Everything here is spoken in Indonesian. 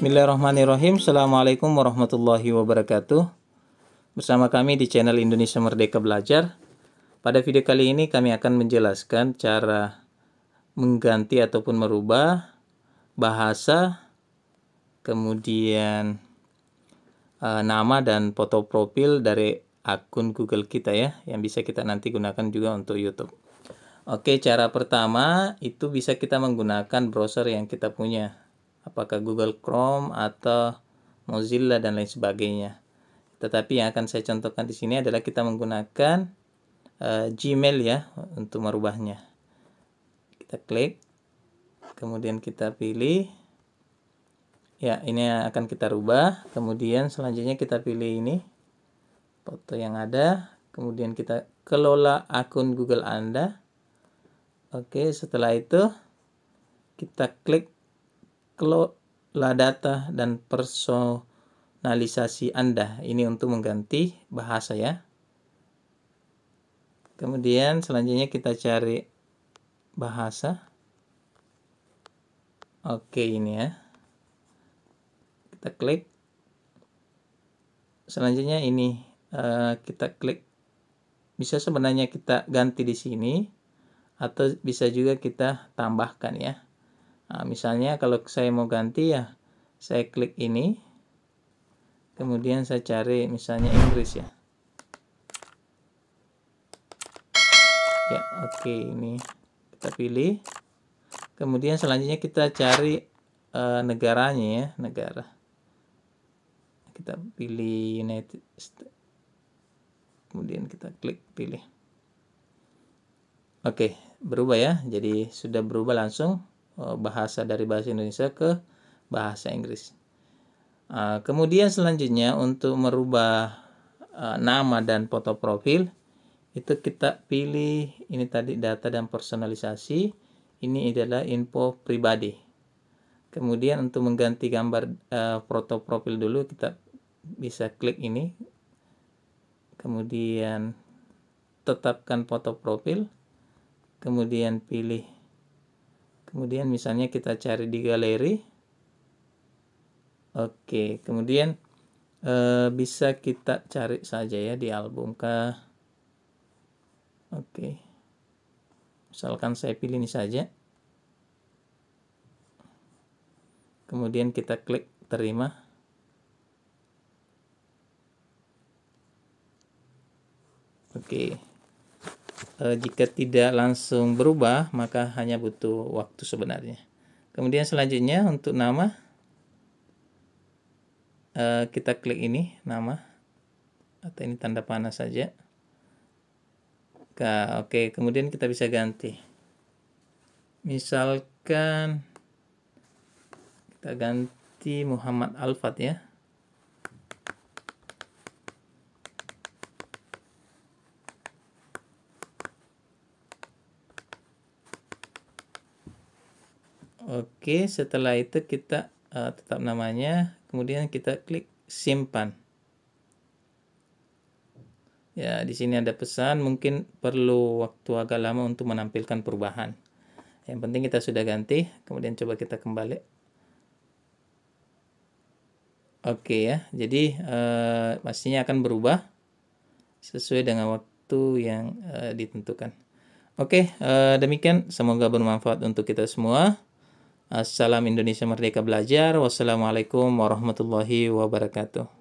Bismillahirrahmanirrahim. Assalamualaikum warahmatullahi wabarakatuh. Bersama kami di channel Indonesia Merdeka Belajar. Pada video kali ini kami akan menjelaskan cara mengganti ataupun merubah bahasa, kemudian nama dan foto profil dari akun Google kita ya, yang bisa kita nanti gunakan juga untuk YouTube. Oke, cara pertama itu bisa kita menggunakan browser yang kita punya. Apakah Google Chrome atau Mozilla dan lain sebagainya. Tetapi yang akan saya contohkan di sini adalah kita menggunakan Gmail ya untuk merubahnya. Kita klik, kemudian kita pilih. Ya, ini akan kita rubah. Kemudian selanjutnya kita pilih ini foto yang ada. Kemudian kita kelola akun Google Anda. Oke, setelah itu kita klik kelola data dan personalisasi Anda. Ini untuk mengganti bahasa ya. Kemudian selanjutnya kita cari bahasa. Oke, ini ya. Kita klik. Selanjutnya ini kita klik. Bisa sebenarnya kita ganti di sini atau bisa juga kita tambahkan ya. Nah, misalnya kalau saya mau ganti ya, saya klik ini, kemudian saya cari misalnya Inggris ya. Ya, oke, ini kita pilih. Kemudian selanjutnya kita cari negaranya ya, negara. Kita pilih United States. Kemudian kita klik pilih. Oke, berubah ya. Jadi sudah berubah langsung. Bahasa dari bahasa Indonesia ke bahasa Inggris. Kemudian selanjutnya untuk merubah nama dan foto profil itu kita pilih ini tadi data dan personalisasi. Ini adalah info pribadi. Kemudian untuk mengganti gambar foto profil dulu kita bisa klik ini. Kemudian tetapkan foto profil. Kemudian pilih. Kemudian misalnya kita cari di galeri. Oke, kemudian bisa kita cari saja ya di album kah. Oke. Misalkan saya pilih ini saja. Kemudian kita klik terima. Oke. Jika tidak langsung berubah, maka hanya butuh waktu sebenarnya. Kemudian selanjutnya untuk nama, kita klik ini nama atau ini tanda panah saja. Oke, kemudian kita bisa ganti. Misalkan kita ganti Muhammad Alfat ya. Oke, setelah itu kita tetap namanya, kemudian kita klik simpan. Ya, di sini ada pesan, mungkin perlu waktu agak lama untuk menampilkan perubahan. Yang penting kita sudah ganti, kemudian coba kita kembali. Oke ya, jadi pastinya akan berubah sesuai dengan waktu yang ditentukan. Oke, demikian, semoga bermanfaat untuk kita semua. Assalam Indonesia Merdeka Belajar. Wassalamualaikum warahmatullahi wabarakatuh.